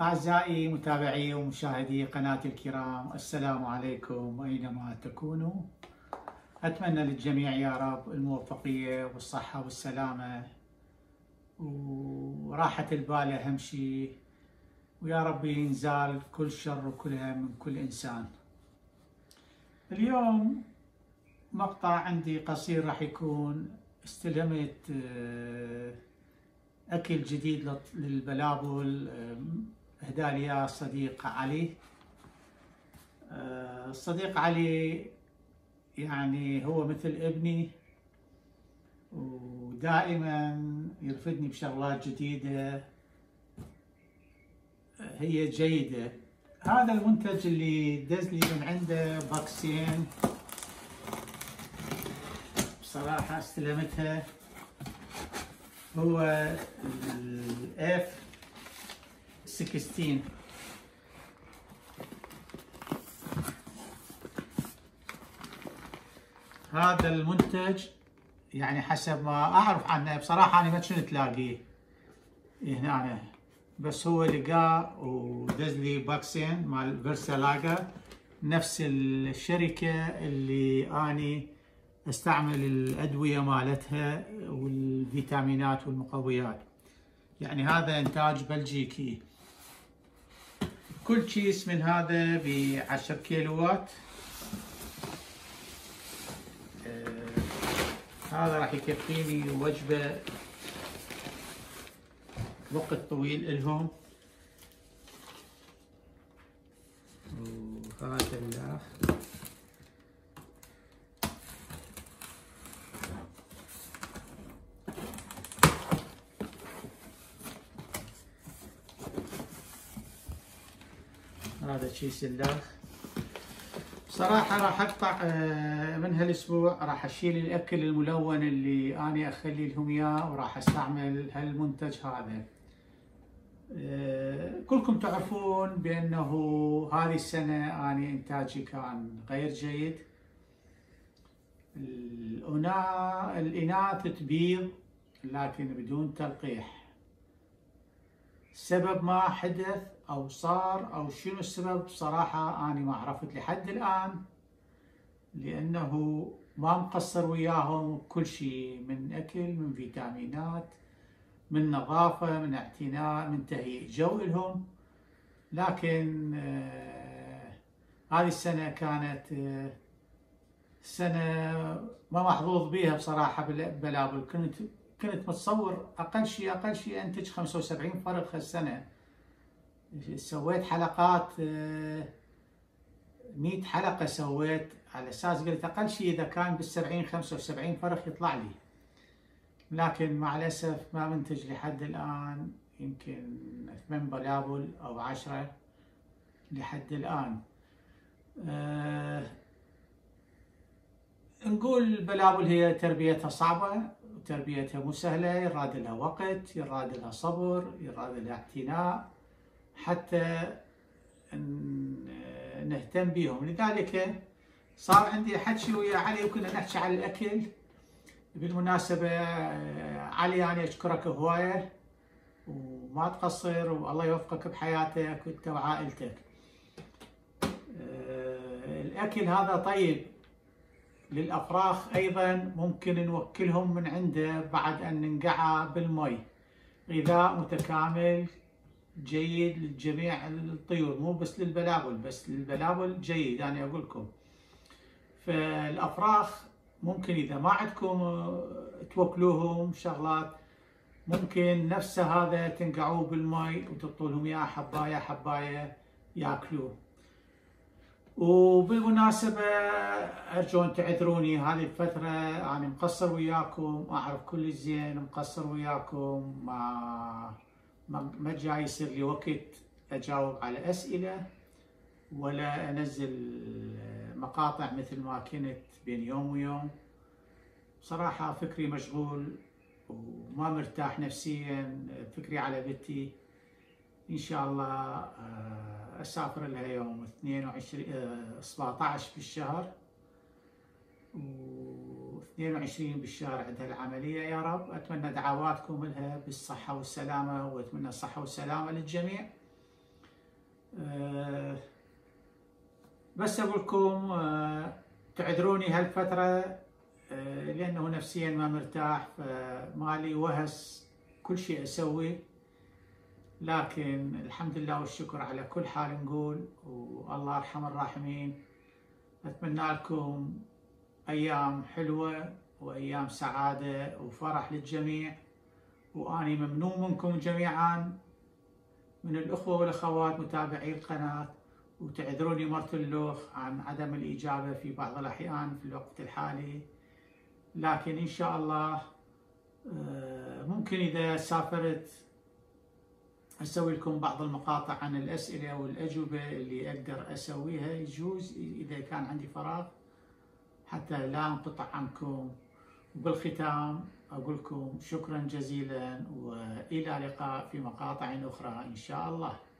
أعزائي متابعي ومشاهدي قناتي الكرام، السلام عليكم أينما تكونوا. أتمنى للجميع يا رب الموفقية والصحة والسلامة وراحة البال، أهم شيء، ويا رب ينزال كل شر وكل هم من كل إنسان. اليوم مقطع عندي قصير راح يكون، استلهمت أكل جديد للبلابل اهدى لي اياه الصديق علي. الصديق علي يعني هو مثل ابني، ودائما يرفدني بشغلات جديدة هي جيدة. هذا المنتج اللي دز لي من عنده بوكسين، بصراحة استلمتها، هو F16. هذا المنتج يعني حسب ما أعرف عنه، بصراحة أنا ما شنو تلاقيه هنا أنا، بس هو لقاه ودز لي بوكسين مال فيرسالاجا، نفس الشركة اللي أني استعمل الأدوية مالتها والفيتامينات والمقويات. يعني هذا إنتاج بلجيكي. كل كيس من هذا ب10 كيلووات. هذا راح يكفيني وجبة وقت طويل إلهم. وهذا الأخ هذا كيس الداخ. صراحة راح اقطع من هالاسبوع، راح اشيل الاكل الملون اللي انا اخلي لهم اياه، وراح استعمل هالمنتج هذا. كلكم تعرفون بانه هذه السنة انا انتاجي كان غير جيد. الاناث تبيض لكن بدون تلقيح. سبب ما حدث أو صار أو شنو السبب بصراحة أنا ما عرفت لحد الآن، لأنه ما مقصر وياهم كل شيء، من أكل، من فيتامينات، من نظافة، من اعتناء، من تهيئ جو لهم. لكن هذه السنة كانت سنة ما محظوظ بيها بصراحة بالبلابل. كنت متصور أقل شيء أنتج 75 فرق هالسنة. سويت حلقات 100 حلقة، سويت على أساس قلت أقل شيء إذا كان بال70 75 فرق يطلع لي، لكن مع الأسف ما منتج لحد الآن، يمكن 8 بلابل أو 10 لحد الآن. نقول البلابل هي تربيتها صعبة، تربيتها مو سهلة، يراد لها وقت، يراد لها صبر، يراد لها اعتناء حتى نهتم بيهم. لذلك صار عندي حكي ويا علي، وكنا نحكي على الأكل. بالمناسبة علي أنا أشكرك هواية، وما تقصر، والله يوفقك بحياتك وأنت وعائلتك. الأكل هذا طيب للأفراخ، أيضا ممكن نوكلهم من عنده بعد أن ننقعه بالمي. غذاء متكامل جيد لجميع الطيور، مو بس للبلابل، بس للبلابل جيد أنا أقول لكم. فالأفراخ ممكن إذا ما عندكم توكلوهم شغلات، ممكن نفس هذا تنقعوه بالمي وتطولهم يا حباية حباية يأكلوه. وبالمناسبة أرجو أن تعذروني، هذه الفترة أنا مقصر وياكم، أعرف كل الزين مقصر وياكم، ما جاي يصير لي وقت أجاوب على أسئلة ولا أنزل مقاطع مثل ما كنت بين يوم ويوم. صراحة فكري مشغول وما مرتاح نفسيا، فكري على بنتي، إن شاء الله أسافر لها يوم 17 بالشهر و22 بالشهر عندها العملية. يا رب أتمنى دعواتكم لها بالصحة والسلامة، وأتمنى الصحة والسلامة للجميع. بس أقول لكم تعذروني هالفترة لأنه نفسيا ما مرتاح، فمالي وهس كل شيء أسوي، لكن الحمد لله والشكر على كل حال نقول، والله أرحم الراحمين. أتمنى لكم أيام حلوة وأيام سعادة وفرح للجميع، وأني ممنون منكم جميعا من الأخوة والأخوات متابعي القناة، وتعذروني مرة اللوخ عن عدم الإجابة في بعض الأحيان في الوقت الحالي، لكن إن شاء الله ممكن إذا سافرت أسوي لكم بعض المقاطع عن الأسئلة والأجوبة اللي أقدر أسويها، يجوز إذا كان عندي فراغ، حتى لا أنقطع عنكم. وبالختام أقول لكم شكرا جزيلا، وإلى لقاء في مقاطع أخرى إن شاء الله.